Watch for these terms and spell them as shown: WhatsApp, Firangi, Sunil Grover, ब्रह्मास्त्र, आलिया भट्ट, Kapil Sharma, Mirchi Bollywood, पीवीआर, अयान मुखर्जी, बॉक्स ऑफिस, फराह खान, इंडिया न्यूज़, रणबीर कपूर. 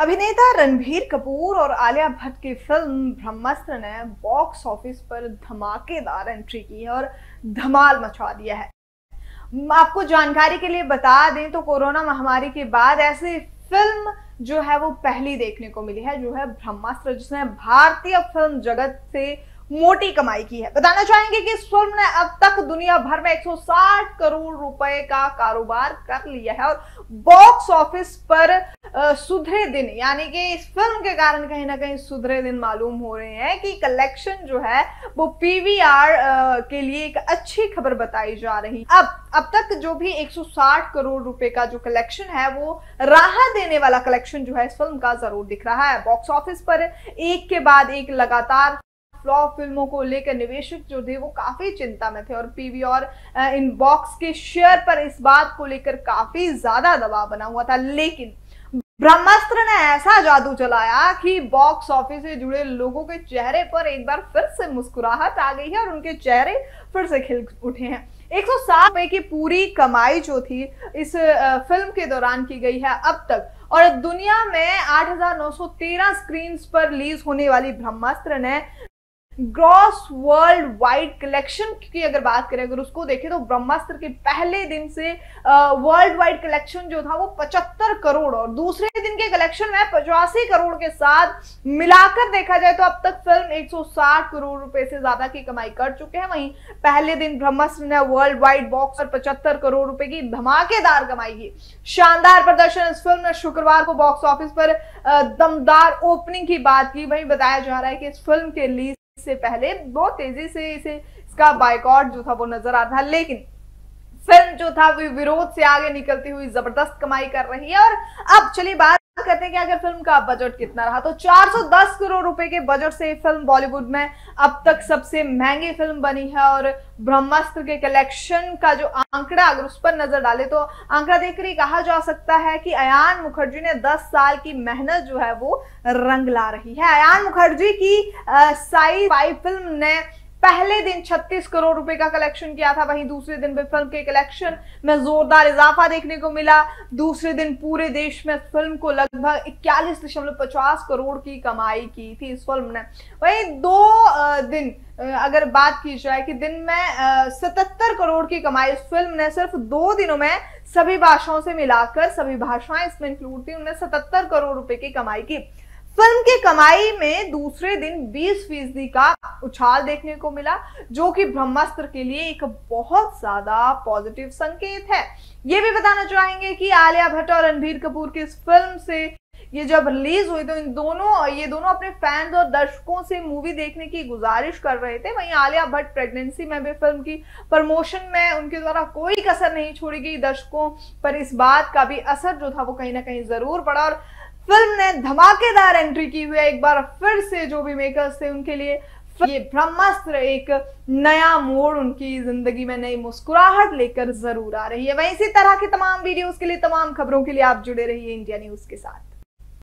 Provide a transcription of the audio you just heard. अभिनेता रणबीर कपूर और आलिया भट्ट की फिल्म ब्रह्मास्त्र ने बॉक्स ऑफिस पर धमाकेदार एंट्री की है और धमाल मचा दिया है। आपको जानकारी के लिए बता दें तो कोरोना महामारी के बाद ऐसी फिल्म जो है वो पहली देखने को मिली है, जो है ब्रह्मास्त्र, जिसने भारतीय फिल्म जगत से मोटी कमाई की है। बताना चाहेंगे कि इस फिल्म ने अब तक दुनिया भर में 160 करोड़ रुपए का कारोबार कर लिया है और बॉक्स ऑफिस पर सुधरे दिन, यानी कि इस फिल्म के कारण कहीं ना कहीं सुधरे दिन मालूम हो रहे हैं कि कलेक्शन जो है वो पीवीआर के लिए एक अच्छी खबर बताई जा रही। अब तक जो भी 160 करोड़ रुपए का जो कलेक्शन है वो राहत देने वाला कलेक्शन जो है इस फिल्म का जरूर दिख रहा है। बॉक्स ऑफिस पर एक के बाद एक लगातार फ्लॉप फिल्मों को लेकर निवेशक जो थे वो काफी चिंता में थे और पीवीआर इन बॉक्स के शेयर पर इस बात को लेकर काफी ज्यादा दबाव बना हुआ था, लेकिन ब्रह्मास्त्र ने ऐसा जादू चलाया कि बॉक्स ऑफिस से जुड़े लोगों के चेहरे पर एक बार फिर से मुस्कुराहट आ गई है और उनके चेहरे फिर से खिल उठे हैं। 160 रुपए की पूरी कमाई जो थी इस फिल्म के दौरान की गई है अब तक, और दुनिया में 8,913 स्क्रीन पर रिलीज होने वाली ब्रह्मास्त्र ने ग्रॉस वर्ल्ड वाइड कलेक्शन की अगर बात करें, अगर उसको देखें तो ब्रह्मास्त्र के पहले दिन से वर्ल्ड वाइड कलेक्शन जो था वो 75 करोड़ और दूसरे दिन के कलेक्शन में 85 करोड़ के साथ मिलाकर देखा जाए तो अब तक फिल्म 160 करोड़ रुपए से ज्यादा की कमाई कर चुके हैं। वहीं पहले दिन ब्रह्मास्त्र ने वर्ल्ड वाइड बॉक्स पर 75 करोड़ रुपए की धमाकेदार कमाई की। शानदार प्रदर्शन इस फिल्म ने शुक्रवार को बॉक्स ऑफिस पर दमदार ओपनिंग की बात की। वहीं बताया जा रहा है कि इस फिल्म के रिलीज से पहले बहुत तेजी से इसका बायकॉट जो था वो नजर आ रहा था, लेकिन फिल्म जो था वो विरोध से आगे निकलती हुई जबरदस्त कमाई कर रही है। और अब चलिए बात करते हैं कि अगर फिल्म का बजट कितना रहा, तो 410 करोड़ रुपए के बजट से फिल्म बॉलीवुड में अब तक सबसे महंगी फिल्म बनी है और ब्रह्मास्त्र के कलेक्शन का जो आंकड़ा अगर उस पर नजर डाले तो आंकड़ा देखकर ही कहा जा सकता है कि अयान मुखर्जी ने 10 साल की मेहनत जो है वो रंग ला रही है। अयान मुखर्जी की साई-फाई फिल्म ने पहले दिन 36 करोड़ रुपए का कलेक्शन किया था, वहीं दूसरे दिन भी फिल्म के कलेक्शन में जोरदार इजाफा देखने को मिला। दूसरे दिन पूरे देश में फिल्म को लगभग 41.50 करोड़ की कमाई की थी इस फिल्म ने। वहीं दो दिन अगर बात की जाए कि दिन में 77 करोड़ की कमाई इस फिल्म ने सिर्फ दो दिनों में सभी भाषाओं से मिलाकर, सभी भाषाएं इसमें इंक्लूड थी, उनमें 77 करोड़ रुपए की कमाई की। फिल्म की कमाई में दूसरे दिन 20% का उछाल देखने को मिला, जो कि ब्रह्मास्त्र के लिए एक बहुत ज्यादा पॉजिटिव संकेत है। ये भी बताना चाहेंगे कि आलिया भट्ट और रणबीर कपूर की इस फिल्म से ये जब रिलीज हुई तो ये दोनों अपने फैंस और दर्शकों से मूवी देखने की गुजारिश कर रहे थे। वहीं आलिया भट्ट प्रेगनेंसी में भी फिल्म की प्रमोशन में उनके द्वारा कोई कसर नहीं छोड़ी गई। दर्शकों पर इस बात का भी असर जो था वो कहीं ना कहीं जरूर पड़ा और फिल्म ने धमाकेदार एंट्री की हुई है। एक बार फिर से जो भी मेकर्स थे उनके लिए ये ब्रह्मास्त्र एक नया मोड़ उनकी जिंदगी में नई मुस्कुराहट लेकर जरूर आ रही है। वहीं इसी तरह की तमाम वीडियोस के लिए, तमाम खबरों के लिए आप जुड़े रहिए इंडिया न्यूज़ के साथ।